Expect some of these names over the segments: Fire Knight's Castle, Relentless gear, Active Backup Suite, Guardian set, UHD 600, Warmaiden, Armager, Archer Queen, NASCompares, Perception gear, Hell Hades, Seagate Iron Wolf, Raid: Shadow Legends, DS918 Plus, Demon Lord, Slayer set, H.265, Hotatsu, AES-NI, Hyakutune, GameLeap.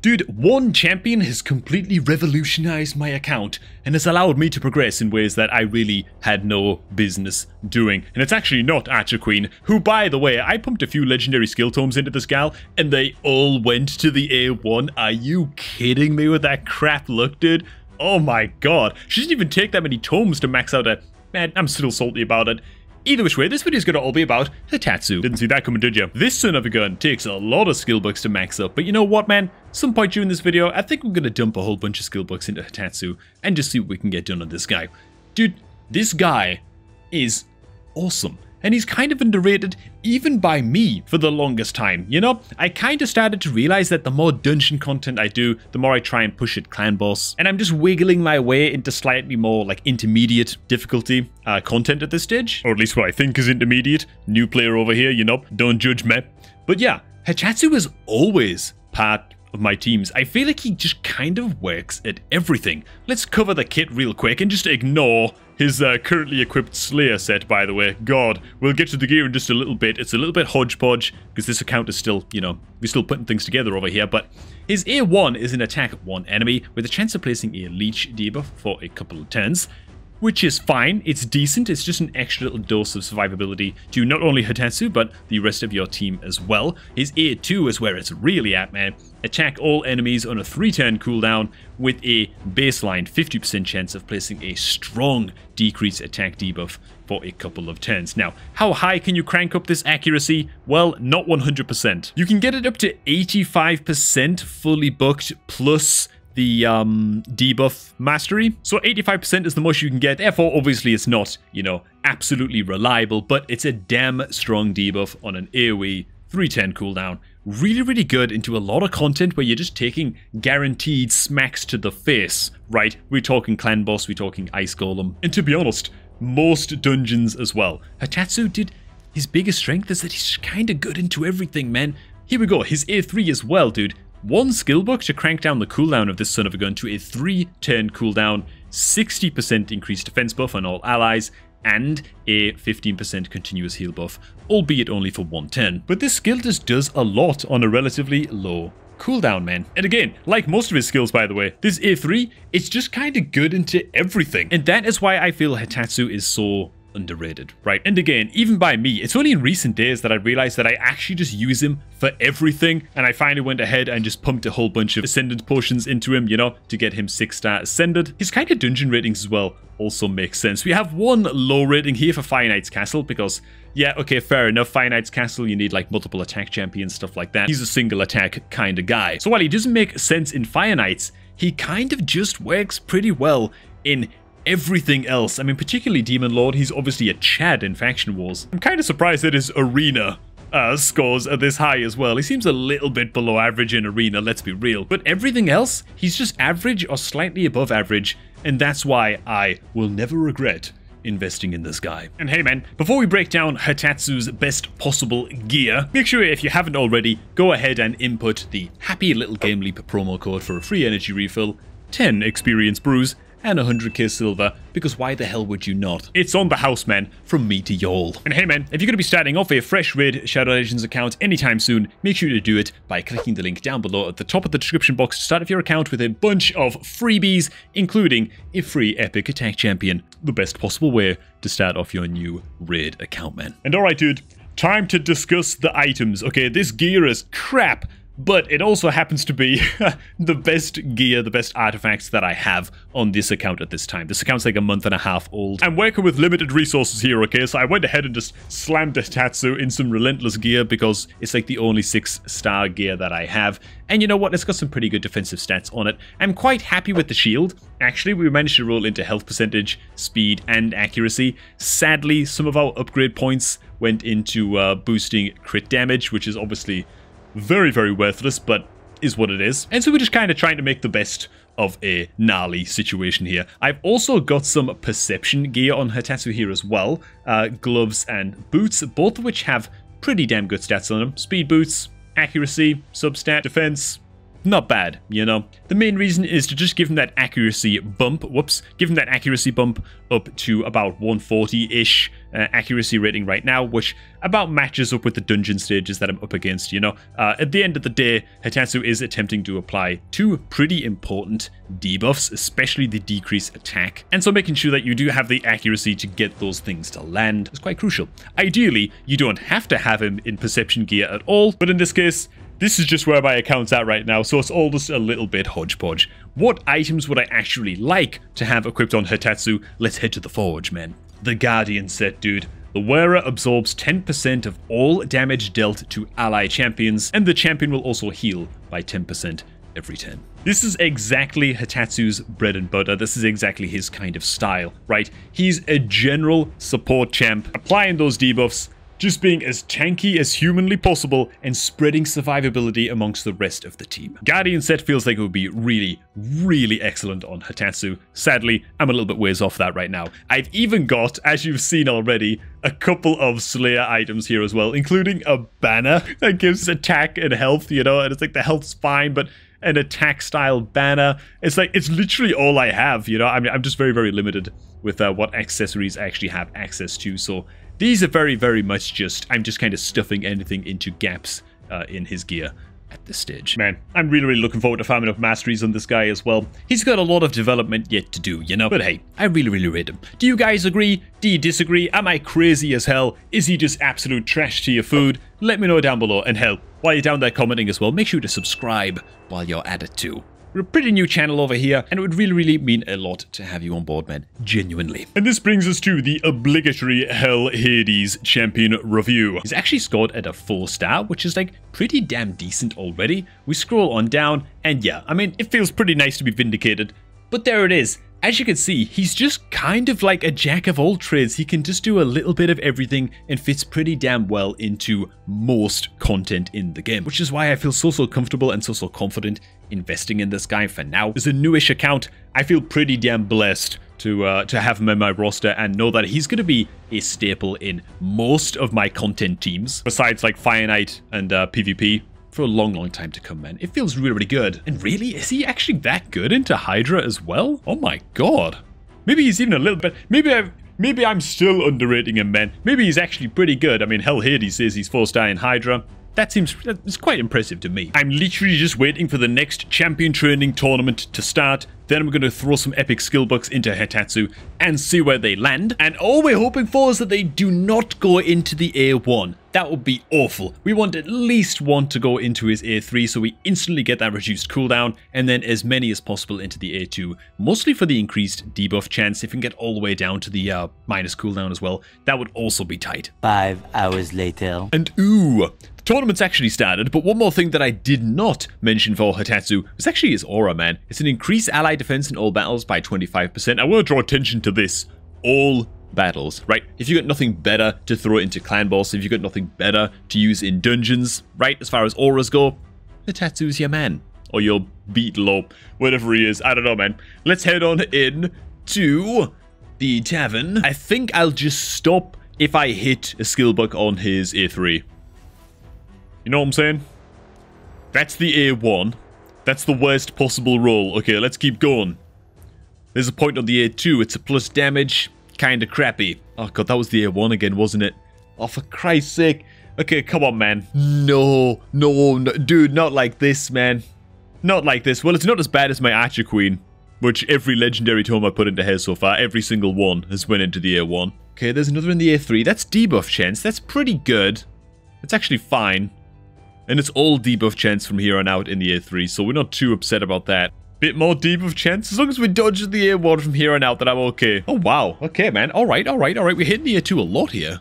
Dude, one champion has completely revolutionized my account and has allowed me to progress in ways that I really had no business doing. And it's actually not Archer Queen, who, by the way, I pumped a few legendary skill tomes into this gal and they all went to the A1. Are you kidding me with that crap look, dude? Oh my god. She didn't even take that many tomes to max out a... Man, I'm still salty about it. Either which way, this video is going to all be about Hotatsu. Didn't see that coming, did you? This son of a gun takes a lot of skill books to max up, but you know what, man? Some point during this video, I think we're going to dump a whole bunch of skill books into Hotatsu and just see what we can get done on this guy. Dude, this guy is awesome. And he's kind of underrated even by me for the longest time. You know, I kind of started to realize that the more dungeon content I do, the more I try and push at clan boss. And I'm just wiggling my way into slightly more like intermediate difficulty content at this stage. Or at least what I think is intermediate. New player over here, you know, don't judge me. But yeah, Hotatsu is always part of my teams. I feel like he just kind of works at everything. Let's cover the kit real quick and just ignore his currently equipped Slayer set, by the way. God, we'll get to the gear in just a little bit. It's a little bit hodgepodge because this account is still, you know, we're still putting things together over here. But his A1 is an attack at one enemy with a chance of placing a leech debuff for a couple of turns, which is fine. It's decent. It's just an extra little dose of survivability to not only Hotatsu, but the rest of your team as well. His A2 is where it's really at, man. Attack all enemies on a 3-turn cooldown with a baseline 50% chance of placing a strong decrease attack debuff for a couple of turns. Now, how high can you crank up this accuracy? Well, not 100%. You can get it up to 85% fully booked plus the debuff mastery. So 85% is the most you can get. Therefore, obviously it's not, you know, absolutely reliable, but it's a damn strong debuff on an AoE 3-turn cooldown. Really, really good into a lot of content where you're just taking guaranteed smacks to the face, right? We're talking clan boss, we're talking ice golem. And to be honest, most dungeons as well. Hotatsu, did his biggest strength is that he's kind of good into everything, man. Here we go, his A3 as well, dude. One skill book to crank down the cooldown of this son of a gun to a 3-turn cooldown, 60% increased defense buff on all allies, and a 15% continuous heal buff, albeit only for 1 turn. But this skill just does a lot on a relatively low cooldown, man. And again, like most of his skills, by the way, this A3, it's just kind of good into everything. And that is why I feel Hotatsu is so underrated, right? And again, even by me, it's only in recent days that I realized that I actually just use him for everything, and I finally went ahead and just pumped a whole bunch of ascendant potions into him, you know, to get him 6-star ascended. His kind of dungeon ratings as well also makes sense. We have one low rating here for Fire Knight's Castle because, yeah, okay, fair enough. Fire Knight's Castle, you need like multiple attack champions, stuff like that. He's a single attack kind of guy. So while he doesn't make sense in Fire Knights, he kind of just works pretty well in everything else. I mean, particularly Demon Lord, he's obviously a Chad in Faction Wars. I'm kind of surprised that his arena scores are this high as well. He seems a little bit below average in arena, let's be real. But everything else, he's just average or slightly above average, and that's why I will never regret investing in this guy. And hey man, before we break down Hotatsu's best possible gear, make sure if you haven't already, go ahead and input the happy little GameLeap promo code for a free energy refill, 10 experience brews, and 100k silver, because why the hell would you not? It's on the house, man, from me to y'all. And hey man, if you're going to be starting off a fresh Raid Shadow Legends account anytime soon, make sure to do it by clicking the link down below at the top of the description box to start up your account with a bunch of freebies, including a free epic attack champion, the best possible way to start off your new Raid account, man. And alright dude, time to discuss the items. Okay, this gear is crap, but it also happens to be the best gear, the best artifacts that I have on this account at this time. This account's like a month and a half old. I'm working with limited resources here, okay? So I went ahead and just slammed Hotatsu in some Relentless gear because it's like the only 6-star gear that I have. And you know what? It's got some pretty good defensive stats on it. I'm quite happy with the shield. Actually, we managed to roll into health percentage, speed, and accuracy. Sadly, some of our upgrade points went into boosting crit damage, which is obviously very, very worthless, but is what it is. And so we're just kind of trying to make the best of a gnarly situation here. I've also got some perception gear on Hotatsu here as well. Gloves and boots, both of which have pretty damn good stats on them. Speed boots, accuracy, substat, defense, not bad, you know. The main reason is to just give him that accuracy bump, up to about 140-ish accuracy rating right now, which about matches up with the dungeon stages that I'm up against, you know. At the end of the day, Hotatsu is attempting to apply two pretty important debuffs, especially the decrease attack, and so making sure that you do have the accuracy to get those things to land is quite crucial. Ideally, you don't have to have him in perception gear at all, but in this case, this is just where my account's at right now, so it's all just a little bit hodgepodge. What items would I actually like to have equipped on Hotatsu? Let's head to the forge, man. The Guardian set, dude. The wearer absorbs 10% of all damage dealt to ally champions, and the champion will also heal by 10% every 10. This is exactly Hotatsu's bread and butter. This is exactly his kind of style, right? He's a general support champ, applying those debuffs, just being as tanky as humanly possible and spreading survivability amongst the rest of the team. Guardian set feels like it would be really, really excellent on Hotatsu. Sadly, I'm a little bit ways off that right now. I've even got, as you've seen already, a couple of Slayer items here as well, including a banner that gives attack and health, you know, and it's like the health's fine, but an attack style banner. It's like, it's literally all I have, you know? I mean, I'm just very, very limited with what accessories I actually have access to, so these are very, very much just, I'm just kind of stuffing anything into gaps in his gear at this stage. Man, I'm really, really looking forward to farming up masteries on this guy as well. He's got a lot of development yet to do, you know? But hey, I really, really rate him. Do you guys agree? Do you disagree? Am I crazy as hell? Is he just absolute trash to your food? Let me know down below. And hell, while you're down there commenting as well, make sure to subscribe while you're at it too. We're a pretty new channel over here, and it would really, really mean a lot to have you on board, man. Genuinely. And this brings us to the obligatory Hell Hades champion review. He's actually scored at a 4-star, which is like pretty damn decent already. We scroll on down, and yeah, I mean, it feels pretty nice to be vindicated, but there it is. As you can see, he's just kind of like a jack of all trades. He can just do a little bit of everything and fits pretty damn well into most content in the game, which is why I feel so comfortable and so confident investing in this guy for now. As a newish account, I feel pretty damn blessed to have him in my roster and know that he's going to be a staple in most of my content teams, besides like Fire Knight and PvP. For a long, long time to come, man. It feels really, really good. And really, is he actually that good into Hydra as well? Oh my god. Maybe he's even a little bit... Maybe I'm still underrating him, man. Maybe he's actually pretty good. I mean, Hell Hades says he's 4-star in Hydra. That's quite impressive to me. I'm literally just waiting for the next champion training tournament to start. Then I'm going to throw some epic skill books into Hotatsu and see where they land. And all we're hoping for is that they do not go into the A1. That would be awful. We want at least one to go into his A3, so we instantly get that reduced cooldown, and then as many as possible into the A2, mostly for the increased debuff chance. If we can get all the way down to the minus cooldown as well, that would also be tight. 5 hours later. And ooh, the tournament's actually started, but one more thing that I did not mention for Hotatsu was actually his aura, man. It's an increased ally defense in all battles by 25%. I want to draw attention to this. All battles, right? If you've got nothing better to throw into clan boss, if you've got nothing better to use in dungeons, right, as far as auras go, Hotatsu's your man. Or your beetle, or whatever he is. I don't know, man. Let's head on in to the tavern. I think I'll just stop if I hit a skill book on his A3. You know what I'm saying? That's the A1. That's the worst possible roll. Okay, let's keep going. There's a point on the A2. It's a plus damage. Kind of crappy. Oh god, that was the A1 again, wasn't it? Oh, for Christ's sake. Okay, come on, man. No, no, no. Dude, not like this, man. Not like this. Well, it's not as bad as my Archer Queen, which every legendary tome I put into her so far, every single one has went into the A1. Okay, there's another in the A3. That's debuff chance. That's pretty good. It's actually fine. And it's all debuff chance from here on out in the A3, so we're not too upset about that. Bit more debuff chance. As long as we dodge the A1 from here on out, then I'm okay. Oh, wow. Okay, man. All right. We're hitting the A2 a lot here.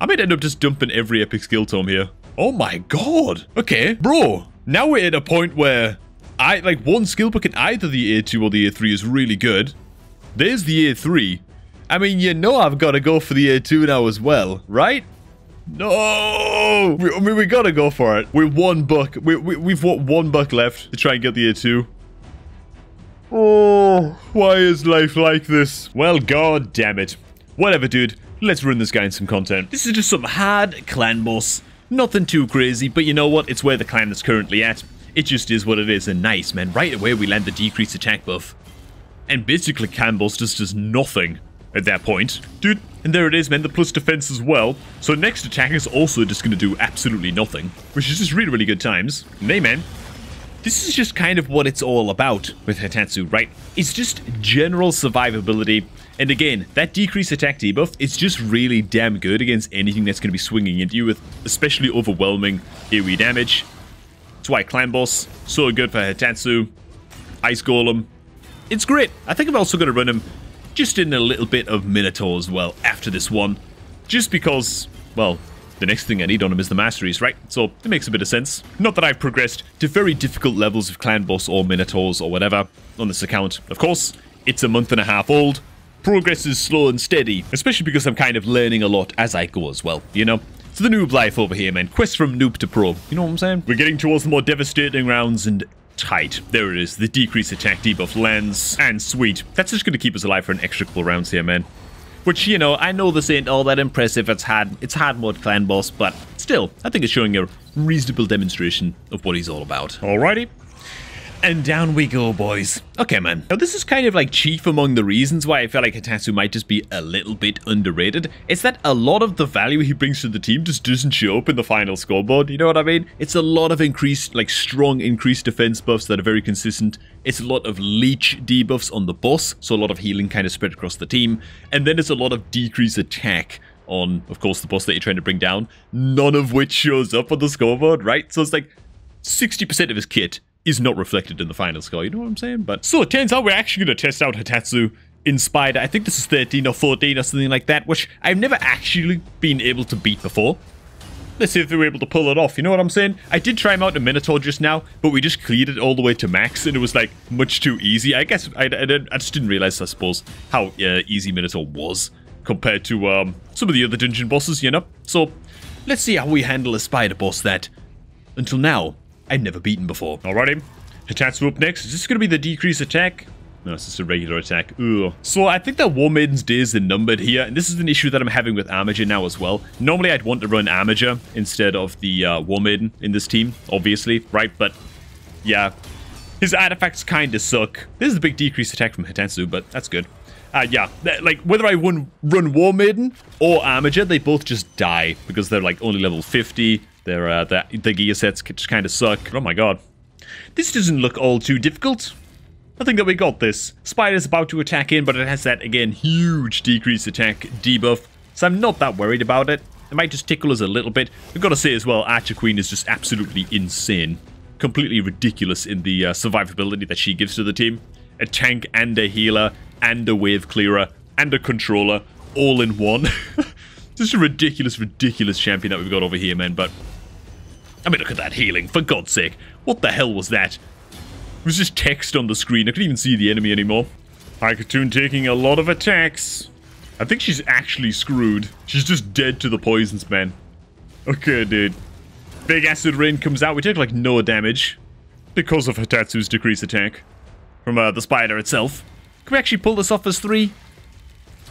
I might end up just dumping every epic skill tome here. Oh, my God. Okay. Bro, now we're at a point where I like one skill book in either the A2 or the A3 is really good. There's the A3. I mean, you know I've got to go for the A2 now as well, right? No! We got to go for it. We're one buck. We've got one buck left to try and get the A2. Oh, why is life like this? Well, god damn it. Whatever, dude. Let's run this guy in some content. This is just some hard clan boss. Nothing too crazy, but you know what? It's where the clan is currently at. It just is what it is, and nice, man. Right away we land the decreased attack buff. And basically Campbell's just does nothing at that point. Dude, and there it is, man, the plus defense as well. So next attack is also just going to do absolutely nothing, which is just really, really good times. And hey, man, this is just kind of what it's all about with Hotatsu, right? It's just general survivability. And again, that decreased attack debuff is just really damn good against anything that's going to be swinging at you with especially overwhelming AoE damage. That's why Clan Boss, so good for Hotatsu. Ice Golem, it's great. I think I'm also going to run him just in a little bit of Minotaur as well after this one. Just because, well, the next thing I need on him is the masteries, right? So it makes a bit of sense. Not that I've progressed to very difficult levels of Clan Boss or Minotaurs or whatever on this account. Of course, it's a month and a half old. Progress is slow and steady, especially because I'm kind of learning a lot as I go as well, you know? It's the noob life over here, man. Quest from noob to pro. You know what I'm saying? We're getting towards the more devastating rounds and tight. There it is. The decreased attack debuff lands. And sweet. That's just going to keep us alive for an extra couple rounds here, man. Which, you know, I know this ain't all that impressive. It's hard mode Clan Boss, but still, I think it's showing a reasonable demonstration of what he's all about. Alrighty. And down we go, boys. Okay, man. Now, this is kind of like chief among the reasons why I feel like Hotatsu might just be a little bit underrated. It's that a lot of the value he brings to the team just doesn't show up in the final scoreboard. You know what I mean? It's a lot of increased, like, strong increased defense buffs that are very consistent. It's a lot of leech debuffs on the boss, so a lot of healing kind of spread across the team. And then it's a lot of decreased attack on, of course, the boss that you're trying to bring down, none of which shows up on the scoreboard, right? So it's like 60% of his kit is not reflected in the final score, you know what I'm saying? But so it turns out we're actually going to test out Hotatsu in Spider. I think this is 13 or 14 or something like that, which I've never actually been able to beat before. Let's see if we were able to pull it off, you know what I'm saying? I did try him out in Minotaur just now, but we just cleared it all the way to max, and it was, like, much too easy. I guess I just didn't realize, I suppose, how easy Minotaur was compared to some of the other dungeon bosses, you know? So let's see how we handle a Spider boss that, until now, I've never beaten before. Alrighty, Hotatsu up next. Is this going to be the decreased attack? No, it's just a regular attack. Ugh. So I think that Warmaiden's days are numbered here, and this is an issue that I'm having with Armager now as well. Normally, I'd want to run Armager instead of the Warmaiden in this team, obviously, right? But yeah, his artifacts kind of suck. This is a big decreased attack from Hotatsu, but that's good. Yeah, like, whether I run Warmaiden or Armager, they both just die because they're, like, only level 50. The gear sets just kind of suck. Oh my god. This doesn't look all too difficult. I think that we got this. Spider's about to attack in, but it has that, again, huge decreased attack debuff. So I'm not that worried about it. It might just tickle us a little bit. I've got to say as well, Archer Queen is just absolutely insane. Completely ridiculous in the survivability that she gives to the team. A tank and a healer and a wave clearer and a controller all in one. Just a ridiculous, ridiculous champion that we've got over here, man, but I mean, look at that healing, for God's sake. What the hell was that? It was just text on the screen. I couldn't even see the enemy anymore. Hyakutune taking a lot of attacks. I think she's actually screwed. She's just dead to the poisons, man. Okay, dude. Big Acid Rain comes out. We take, like, no damage because of Hotatsu's decreased attack from the spider itself. Can we actually pull this off as three?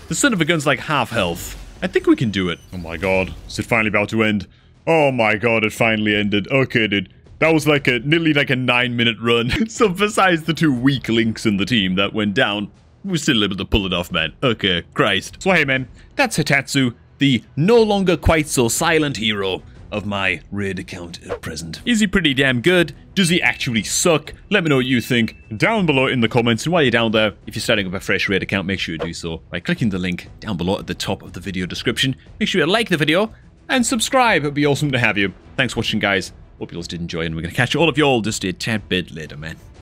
The son of a gun's, like, half health. I think we can do it. Oh my god. Is it finally about to end? Oh my god, it finally ended. Okay, dude. That was like nearly a 9-minute run. So besides the 2 weak links in the team that went down, we were still able to pull it off, man. Okay, Christ. So hey, man, that's Hotatsu, the no longer quite so silent hero of my Raid account at present. Is he pretty damn good? Does he actually suck? Let me know what you think down below in the comments. And while you're down there, if you're starting up a fresh Raid account, make sure you do so by clicking the link down below at the top of the video description. Make sure you like the video and subscribe. It'd be awesome to have you. Thanks for watching, guys. Hope you all did enjoy, and we're going to catch all of y'all just a tad bit later, man.